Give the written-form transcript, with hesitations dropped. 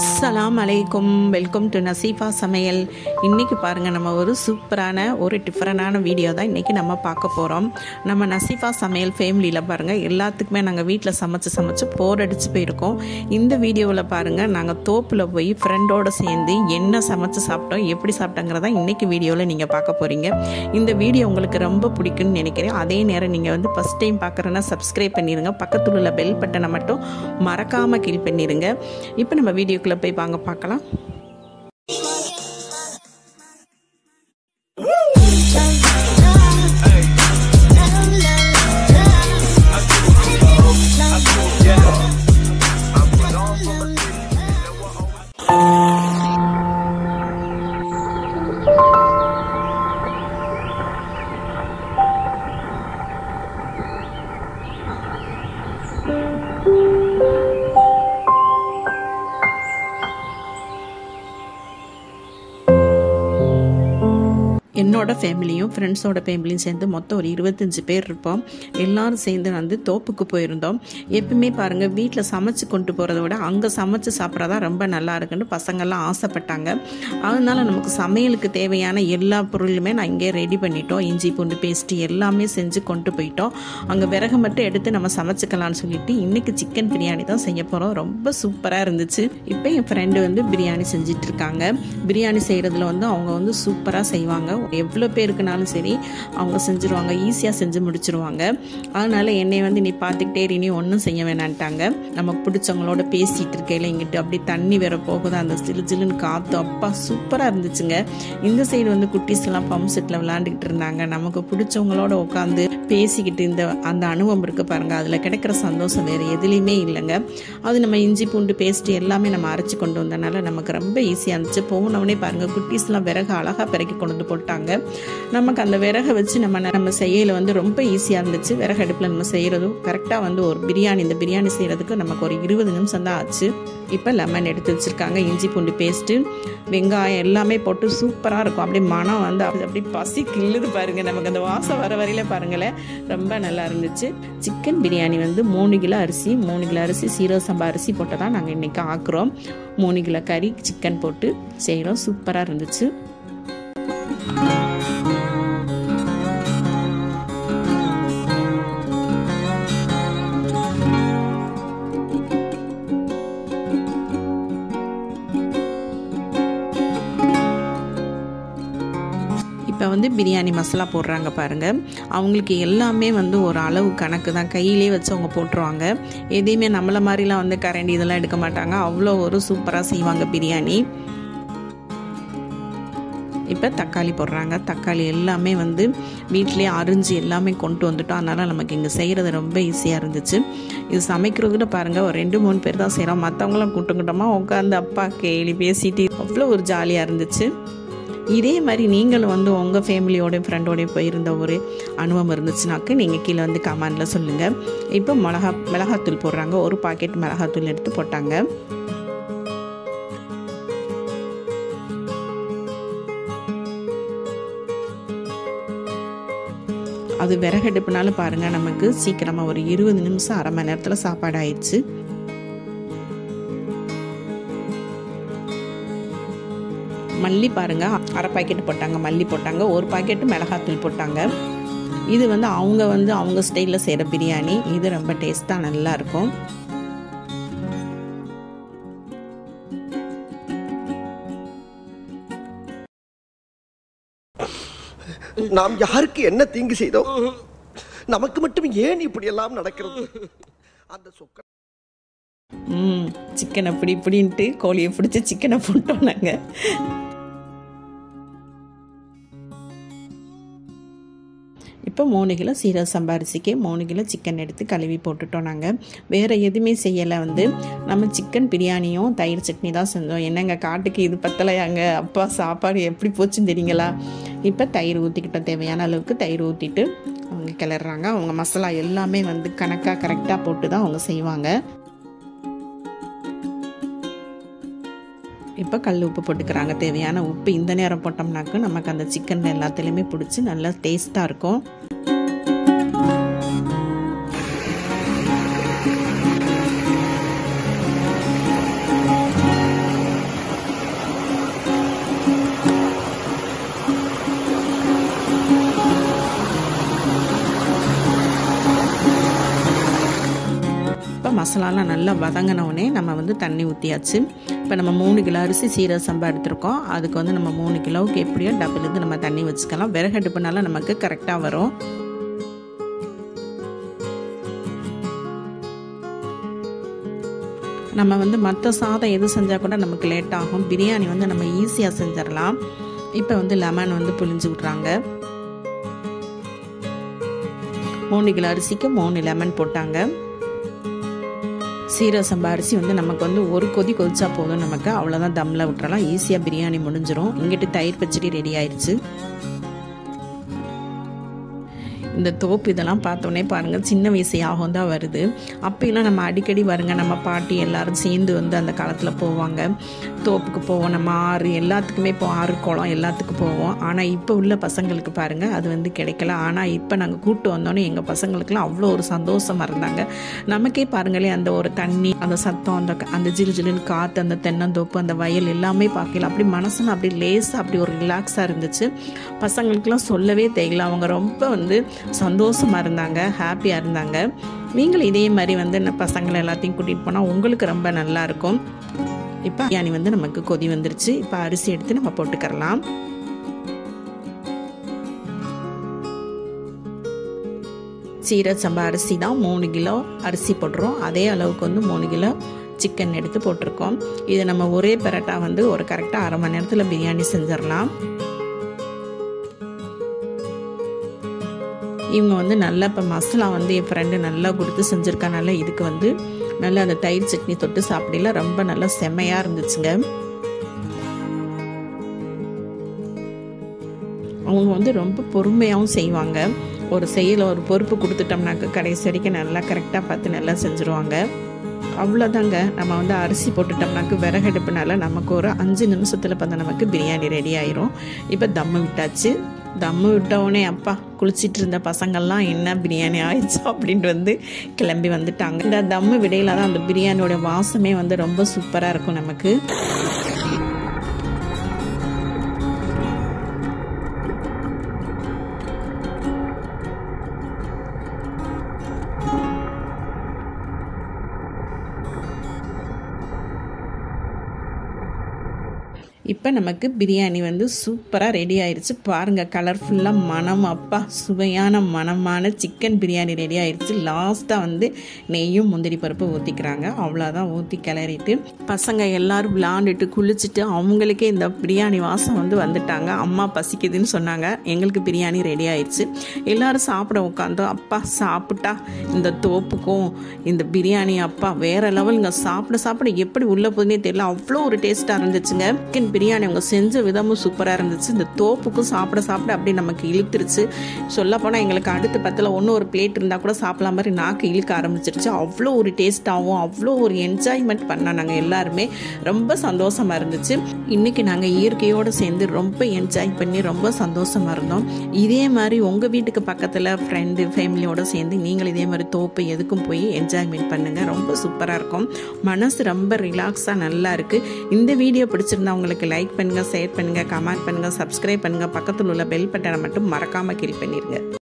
அஸ்ஸலாம் அலைக்கும், welcome to Nasifa சமையல். இன்றைக்கி பாருங்கள், நம்ம ஒரு சூப்பரான ஒரு டிஃப்ரெண்டான வீடியோ தான் இன்றைக்கி நம்ம பார்க்க போகிறோம். நம்ம நசீஃபா சமையல் ஃபேமிலியில் பாருங்கள், எல்லாத்துக்குமே நாங்கள் வீட்டில் சமைச்சு போர் அடித்து போயிருக்கோம். இந்த வீடியோவில் பாருங்கள், நாங்கள் தோப்பில் போய் ஃப்ரெண்டோடு சேர்ந்து என்ன சமைச்சு சாப்பிட்டோம், எப்படி சாப்பிட்டோங்கிறதான் இன்றைக்கி வீடியோவில் நீங்கள் பார்க்க போகிறீங்க. இந்த வீடியோ உங்களுக்கு ரொம்ப பிடிக்குன்னு நினைக்கிறேன். அதே நேரம் நீங்கள் வந்து ஃபஸ்ட் டைம் பார்க்குறேன்னா சப்ஸ்கிரைப் பண்ணிடுங்க. பக்கத்தில் உள்ள பெல் பட்டனை மட்டும் மறக்காமல் கிளிக் பண்ணிடுங்க. இப்போ நம்ம வீடியோ கிளப் போய் வாங்க பார்க்கலாம். என்னோட ஃபேமிலியும் ஃப்ரெண்ட்ஸோட ஃபேமிலியும் சேர்ந்து மொத்தம் ஒரு 25 பேர் இருப்போம். எல்லோரும் சேர்ந்து வந்து தோப்புக்கு போயிருந்தோம். எப்பவுமே பாருங்கள், வீட்டில் சமைச்சு கொண்டு போகிறத விட அங்கே சமைச்சு சாப்பிட்றதா ரொம்ப நல்லா இருக்குன்னு பசங்கள்லாம் ஆசைப்பட்டாங்க. அதனால நமக்கு சமையலுக்கு தேவையான எல்லா பொருளுமே நான் இங்கே ரெடி பண்ணிட்டோம். இஞ்சி பூண்டு பேஸ்ட்டு எல்லாமே செஞ்சு கொண்டு போயிட்டோம். அங்கே விறகு மட்டும் எடுத்து நம்ம சமைச்சிக்கலான்னு சொல்லிட்டு இன்றைக்கி சிக்கன் பிரியாணி தான் செய்ய போகிறோம். ரொம்ப சூப்பராக இருந்துச்சு. இப்போ என் ஃப்ரெண்டு வந்து பிரியாணி செஞ்சிட்ருக்காங்க. பிரியாணி செய்கிறதுல வந்து அவங்க வந்து சூப்பராக செய்வாங்க. எவ்வளோ பேருக்குனாலும் சரி அவங்க செஞ்சுருவாங்க, ஈஸியாக செஞ்சு முடிச்சுருவாங்க. அதனால் என்னை வந்து நீ பார்த்துக்கிட்டே இரு, நீ ஒன்றும் செய்ய வேணான்ட்டாங்க. நமக்கு பிடிச்சவங்களோட பேசிகிட்டு இருக்கையில் இங்கிட்டு அப்படி தண்ணி வேற போகுது, அந்த சிலு சிலுன்னு காற்று அப்பா சூப்பராக இருந்துச்சுங்க. இந்த சைடு வந்து குட்டீஸ்லாம் பம்ப் செட்டில் விளாண்டுக்கிட்டு இருந்தாங்க. நமக்கு பிடிச்சவங்களோட உட்காந்து பேசிக்கிட்டு அந்த அனுபவம் இருக்குது பாருங்கள், அதில் கிடைக்கிற சந்தோஷம் வேறு எதுலேயுமே இல்லைங்க. அது நம்ம இஞ்சி பூண்டு பேஸ்ட்டு எல்லாமே நம்ம அரைச்சி கொண்டு வந்தனால நமக்கு ரொம்ப ஈஸியாக இருந்துச்சு. போனவனே பாருங்கள், குட்டீஸ்லாம் விறகு அழகாக பிறக்கி கொண்டு வந்து போட்டாங்க. நமக்கு அந்த விறகை வச்சு நம்ம செய்யல வந்து ரொம்ப ஈஸியாக இருந்துச்சு. விறகு அடுப்பில் நம்ம செய்கிறதும் கரெக்டாக வந்து ஒரு பிரியாணி, இந்த பிரியாணி செய்கிறதுக்கு நமக்கு ஒரு 20 நிமிஷம் தான் ஆச்சு. இப்போ லெமன் எடுத்து வச்சுருக்காங்க, இஞ்சி பூண்டு பேஸ்ட்டு வெங்காயம் எல்லாமே போட்டு சூப்பராக இருக்கும். அப்படியே மனம் வந்து அப்படி பசி கிள்ளுது பாருங்கள். நமக்கு அந்த வாசம் வர வரையில பாருங்களேன், ரொம்ப நல்லா இருந்துச்சு. சிக்கன் பிரியாணி வந்து 3 கிலோ அரிசி சீரக சம்பா அரிசி போட்டு தான் நாங்கள் இன்றைக்கி ஆக்குறோம். 3 கிலோ கறி சிக்கன் போட்டு செய்கிறோம். சூப்பராக இருந்துச்சு. இப்போ வந்து பிரியாணி மசாலா போடுறாங்க பாருங்கள். அவங்களுக்கு எல்லாமே வந்து ஒரு அளவு கணக்கு தான், கையிலே வச்சு அவங்க போட்டுருவாங்க. எதையுமே நம்மளை மாதிரிலாம் வந்து கரண்டி இதெல்லாம் எடுக்க மாட்டாங்க. அவ்வளோ ஒரு சூப்பராக செய்வாங்க பிரியாணி. இப்போ தக்காளி போடுறாங்க. தக்காளி எல்லாமே வந்து வீட்டிலே அரிஞ்சு எல்லாமே கொண்டு வந்துட்டோம். அதனால் நமக்கு இங்கே செய்கிறது ரொம்ப ஈஸியாக இருந்துச்சு. இது சமைக்கிறதுக்கிட்ட பாருங்கள், ஒரு 2-3 பேர் தான் செய்கிறோம். மற்றவங்களாம் கூட்டமாக உட்காந்து அப்பா கேலி பேசிட்டு அவ்வளோ ஒரு ஜாலியாக இருந்துச்சு. இதே மாதிரி நீங்களும் வந்து உங்கள் ஃபேமிலியோடய ஃப்ரெண்டோடய போயிருந்த ஒரு அனுபவம் இருந்துச்சுனாக்க நீங்கள் கீழே வந்து கமெண்டில் சொல்லுங்கள். இப்போ மிளகாத்தூள் போடுறாங்க. ஒரு பாக்கெட் மிளகாத்தூள் எடுத்து போட்டாங்க. அது விறகடுப்புனாலும் பாருங்கள், நமக்கு சீக்கிரமாக ஒரு 20 நிமிஷம் அரை மணி நேரத்தில் சாப்பாடு ஆயிடுச்சு. மல்லி பாருங்கள், அரை பாக்கெட்டு போட்டாங்க, மல்லி போட்டாங்க, ஒரு பாக்கெட்டு மிளகாத்தூள் போட்டாங்க. இது வந்து அவங்க ஸ்டைலில் செய்கிற பிரியாணி. இது ரொம்ப டேஸ்ட்டாக நல்லாயிருக்கும். நாம் யாருக்கு என்ன தீங்கு செய்தோம், நமக்கு மட்டும் ஏன் இப்படி எல்லாம் நடக்கிறது? அந்த சொக்க சிக்கனை இப்படின்ட்டு கோழியை பிடிச்சி சிக்கனை போட்டோம் நாங்கள். இப்போ 3 கிலோ சீரக சம்பா அரிசிக்கு 3 கிலோ சிக்கன் எடுத்து கழுவி போட்டுட்டோம். நாங்கள் வேறு எதுவுமே செய்யலை. வந்து நம்ம சிக்கன் பிரியாணியும் தயிர் சட்னி தான் செஞ்சோம். என்னங்க காட்டுக்கு இது பத்தலையாங்க, அப்பா சாப்பாடு எப்படி போச்சுன்னு தெரியுங்களா? இப்போ தயிர் ஊற்றிக்கிட்டோம். தேவையான அளவுக்கு தயிர் ஊற்றிட்டு அவங்க கிளறாங்க. அவங்க மசாலா எல்லாமே வந்து கணக்காக கரெக்டாக போட்டு தான் அவங்க செய்வாங்க. இப்போ கல் உப்பு போட்டுக்கிறாங்க, தேவையான உப்பு. இந்த நேரம் போட்டோம்னாக்கு நமக்கு அந்த சிக்கன் எல்லாத்துலேயுமே பிடிச்சி நல்லா டேஸ்ட்டாக இருக்கும். மசாலாலாம் நல்லா வதங்கினவுடனே நம்ம வந்து தண்ணி ஊற்றியாச்சு. இப்போ நம்ம 3 கிலோ அரிசி சீரக சம்பா எடுத்துருக்கோம். அதுக்கு வந்து நம்ம 3 கிலோவுக்கு எப்படியோ டபுள்லேருந்து நம்ம தண்ணி வச்சுக்கலாம். விறகு அடுப்புனால நமக்கு கரெக்டாக வரும். நம்ம வந்து மற்ற சாதம் எது செஞ்சால் கூட நமக்கு லேட் ஆகும், பிரியாணி வந்து நம்ம ஈஸியாக செஞ்சிடலாம். இப்போ வந்து லெமன் வந்து புளிஞ்சு விட்றாங்க. 3 கிலோ அரிசிக்கு 3 லெமன் போட்டாங்க. சீரக சம்பா அரிசி வந்து நமக்கு வந்து 1 கொதி கொதிச்சா போதும், நமக்கு அவ்வளோதான், தம்மில் விட்டுறலாம், ஈஸியாக பிரியாணி முடிஞ்சிடும். இங்கிட்டு தயிர் பச்சடி ரெடி ஆயிடுச்சு. இந்த தோப்பு இதெல்லாம் பார்த்தோன்னே பாருங்கள் சின்ன வயசு யாகம் தான் வருது. அப்போலாம் நம்ம அடிக்கடி வருங்க நம்ம பாட்டி எல்லோரும் சேர்ந்து வந்து அந்த காலத்தில் போவாங்க, தோப்புக்கு போவோம், நம்ம ஆறு எல்லாத்துக்குமே இப்போ ஆறு குளம் எல்லாத்துக்கும் போவோம். ஆனால் இப்போ உள்ள பசங்களுக்கு பாருங்கள் அது வந்து கிடைக்கல. ஆனால் இப்போ நாங்கள் கூப்பிட்டு வந்தோன்னே எங்கள் பசங்களுக்குலாம் அவ்வளோ ஒரு சந்தோஷமாக இருந்தாங்க. நமக்கே பாருங்களே அந்த ஒரு தண்ணி, அந்த சத்தம், அந்த ஜிலு ஜிலுன்னு காற்று, அந்த தென்னந்தோப்பு, அந்த வயல் எல்லாமே பார்க்கல அப்படி மனசுன்னு அப்படி லேஸாக அப்படி ஒரு ரிலாக்ஸாக இருந்துச்சு. பசங்களுக்குலாம் சொல்லவே தெரியல, அவங்க ரொம்ப வந்து சந்தோஷமாக இருந்தாங்க, ஹாப்பியாக இருந்தாங்க. நீங்களும் இதே மாதிரி வந்து பசங்களை எல்லாத்தையும் கூட்டிகிட்டு போனால் உங்களுக்கு ரொம்ப நல்லாயிருக்கும். இப்போ பிரியாணி வந்து நமக்கு கொதி வந்துருச்சு. இப்போ அரிசி எடுத்து நம்ம போட்டுக்கிறலாம். சீரக சம்பா அரிசி தான் 3 கிலோ அரிசி போடுறோம். அதே அளவுக்கு வந்து 3 கிலோ சிக்கன் எடுத்து போட்டிருக்கோம். இதை நம்ம ஒரே பரோட்டா வந்து ஒரு கரெக்டாக அரை மணி நேரத்தில் பிரியாணி செஞ்சிடலாம். இவங்க வந்து நல்லா இப்போ மசாலா வந்து என் ஃப்ரெண்டு நல்லா கொடுத்து செஞ்சுருக்கனால இதுக்கு வந்து நல்லா அந்த தயிர் சட்னி தொட்டு சாப்பிடல ரொம்ப நல்லா செம்மையாக இருந்துச்சுங்க. அவங்க வந்து ரொம்ப பொறுமையாகவும் செய்வாங்க. ஒரு செயலை ஒரு பொறுப்பு கொடுத்துட்டோம்னாக்க கடைசி வரைக்கும் நல்லா கரெக்டாக பார்த்து நல்லா செஞ்சுருவாங்க. அவ்வளோதாங்க, நம்ம வந்து அரிசி போட்டுட்டோம்னாக்க விறகடுப்புனால நமக்கு ஒரு 5 நிமிஷத்தில் பார்த்தா நமக்கு பிரியாணி ரெடி ஆயிரும். இப்போ தம்மு விட்டாச்சு. தம்மு விட்டவுடனே அப்பா குளிச்சிட்டு இருந்த பசங்கள்லாம் என்ன பிரியாணி ஆயிடுச்சா அப்படின்ட்டு வந்து கிளம்பி வந்துட்டாங்க. இந்த தம்மு விடையில தான் அந்த பிரியாணியோட வாசமே வந்து ரொம்ப சூப்பராக இருக்கும் நமக்கு. இப்போ நமக்கு பிரியாணி வந்து சூப்பராக ரெடி ஆயிடுச்சு. பாருங்கள் கலர்ஃபுல்லாக மனம், அப்பா சுவையான மனமான சிக்கன் பிரியாணி ரெடி ஆயிடுச்சு. லாஸ்ட்டாக வந்து நெய்யும் முந்திரி பருப்பு ஊற்றிக்கிறாங்க. அவ்வளோதான், ஊற்றி கிளறிட்டு பசங்க எல்லோரும் விளாண்டுட்டு குளிச்சுட்டு அவங்களுக்கே இந்த பிரியாணி வாசம் வந்து வந்துட்டாங்க. அம்மா பசிக்குதுன்னு சொன்னாங்க, எங்களுக்கு பிரியாணி ரெடி ஆயிடுச்சு. எல்லோரும் சாப்பிட உட்காந்தோம். அப்பா சாப்பிட்டா இந்த தோப்புக்கும் இந்த பிரியாணி அப்பா வேறு லெவலுங்க. சாப்பிட சாப்பிட எப்படி உள்ளே போதுன்னே தெரியல, அவ்வளோ ஒரு டேஸ்ட்டாக இருந்துச்சுங்க. சிக்கன் பிரியாணி அவங்க செஞ்ச விதமும் சூப்பராக இருந்துச்சு. இந்த தோப்புக்கும் சாப்பிட சாப்பிட அப்படி நமக்கு இழுத்துருச்சு. சொல்லப்போனால் எங்களுக்கு அடுத்த 10ல் ஒன்று ஒரு பிளேட் இருந்தால் கூட சாப்பிட்லாம் மாதிரி நாக்கு இழுக்க ஆரம்பிச்சிருச்சு. அவ்வளோ ஒரு டேஸ்ட்டாகவும் அவ்வளோ ஒரு என்ஜாய்மெண்ட் பண்ணோம் நாங்கள் எல்லாருமே. ரொம்ப சந்தோஷமாக இருந்துச்சு. இன்றைக்கி நாங்கள் இயற்கையோடு சேர்ந்து ரொம்ப என்ஜாய் பண்ணி ரொம்ப சந்தோஷமாக இருந்தோம். இதே மாதிரி உங்கள் வீட்டுக்கு பக்கத்தில் ஃப்ரெண்டு ஃபேமிலியோடு சேர்ந்து நீங்கள் இதே மாதிரி தோப்பு எதுக்கும் போய் என்ஜாய்மெண்ட் பண்ணுங்கள். ரொம்ப சூப்பராக இருக்கும், மனசு ரொம்ப ரிலாக்ஸாக நல்லா இருக்குது. இந்த வீடியோ பிடிச்சிருந்தா உங்களுக்கு லைக் பண்ணுங்கள், ஷேர் பண்ணுங்கள், கமெண்ட் பண்ணுங்கள், சப்ஸ்கிரைப் பண்ணுங்கள். பக்கத்தில் உள்ள பெல் பட்டனை மட்டும் மறக்காமல் கிளிக் பண்ணிடுங்க.